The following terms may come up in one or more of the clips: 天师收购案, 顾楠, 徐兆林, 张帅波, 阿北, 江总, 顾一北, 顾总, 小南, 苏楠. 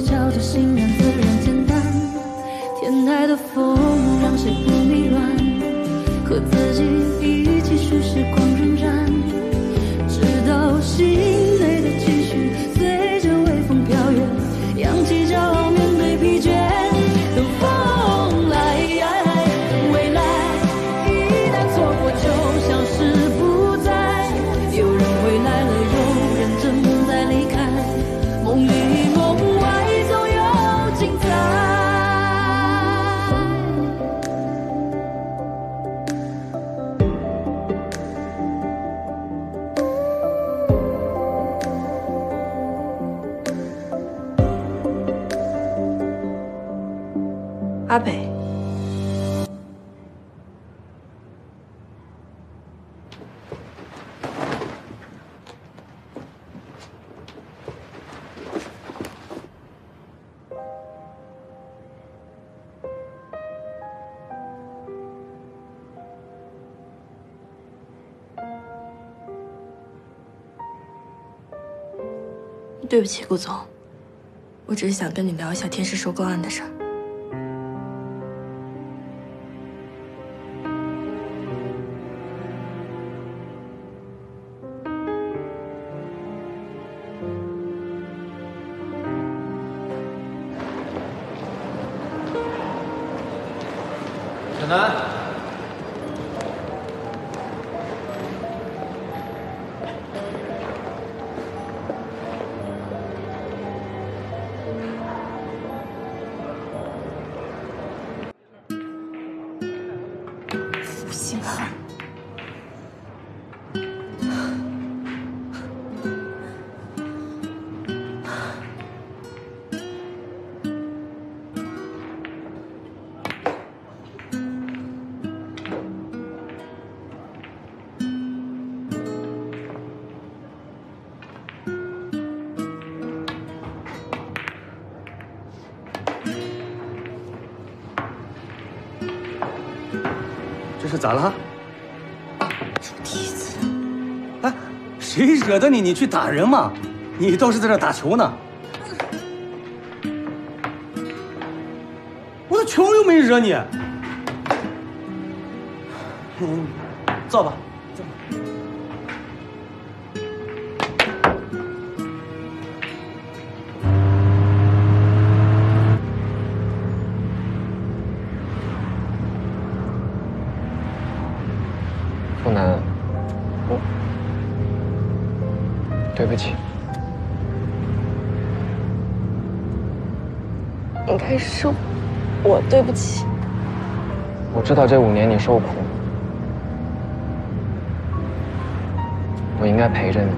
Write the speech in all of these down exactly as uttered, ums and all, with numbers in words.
就朝着心愿自然简单。天台的风让谁不迷乱，和自己一起数时光荏苒，直到心内的情绪随着微风飘远，扬起骄傲面对疲倦。等风来，未来一旦错过就消失不再。有人回来了，有人正在离开，梦里。 阿北，对不起，顾总，我只是想跟你聊一下天师收购案的事儿。 楠楠，负心汉，这是咋了？猪蹄子！哎，谁惹的你？你去打人嘛？你倒是在这打球呢！我的球又没惹你。嗯，造吧，造吧。顾楠，我对不起。应该是我对不起。我知道这五年你受苦，我应该陪着你。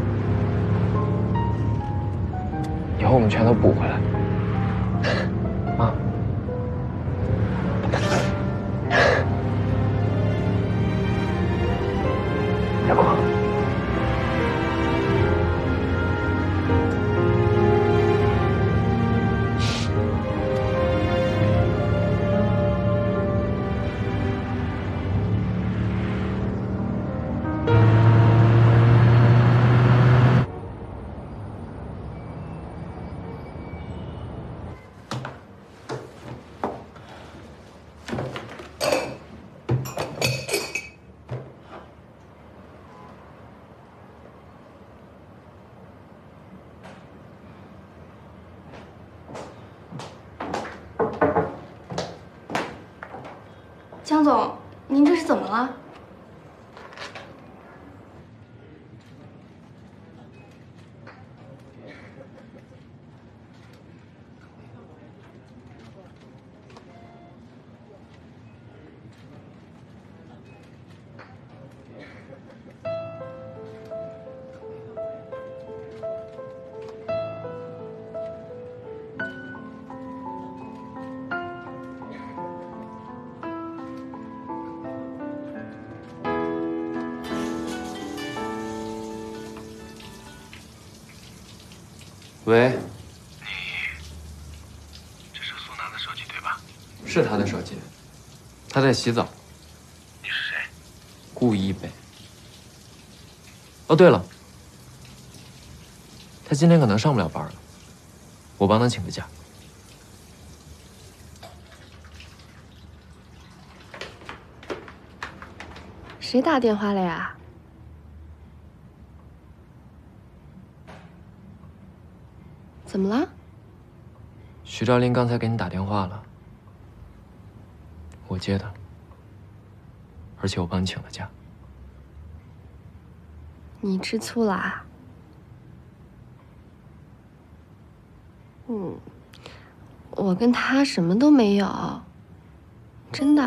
以后我们全都补回来，啊。 江总，您这是怎么了？喂，你，这是苏楠的手机对吧？是她的手机，她在洗澡。你是谁？顾一北。哦，对了，她今天可能上不了班了，我帮她请个假。谁打电话来呀？怎么了？徐兆林刚才给你打电话了，我接的，而且我帮你请了假。你吃醋了啊？嗯，我跟他什么都没有，真的。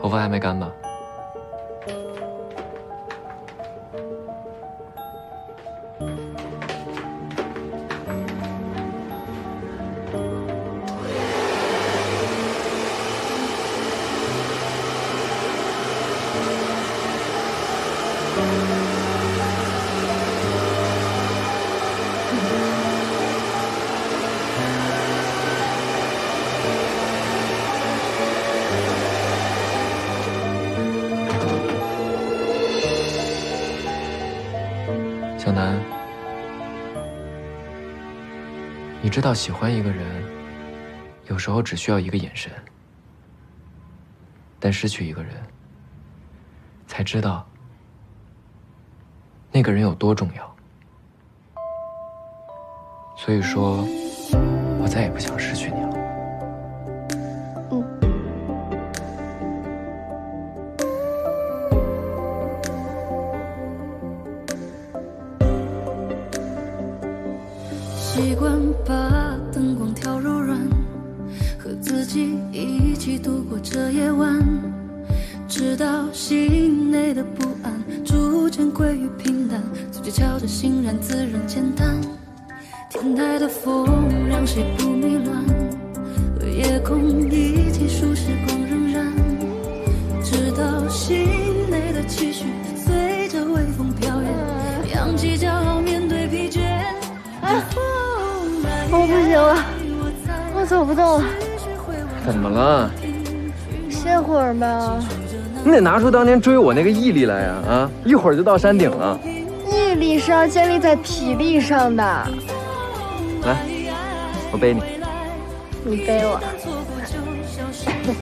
头发还没干吧？小南，你知道喜欢一个人，有时候只需要一个眼神；但失去一个人，才知道那个人有多重要。所以说，我再也不想失去你了。 习惯把灯光调柔软，和自己一起度过这夜晚，直到心内的不安逐渐归于平淡，嘴角翘着欣然自然简单。天台的风让谁不迷乱，和夜空一起数时光荏苒，直到心内的期许随着微风飘远，扬起骄傲面对疲倦。啊 我不行了，我走不动了。怎么了？歇会儿吧。你得拿出当年追我那个毅力来呀！啊，一会儿就到山顶了。毅力是要建立在体力上的。来，我背你。你背我。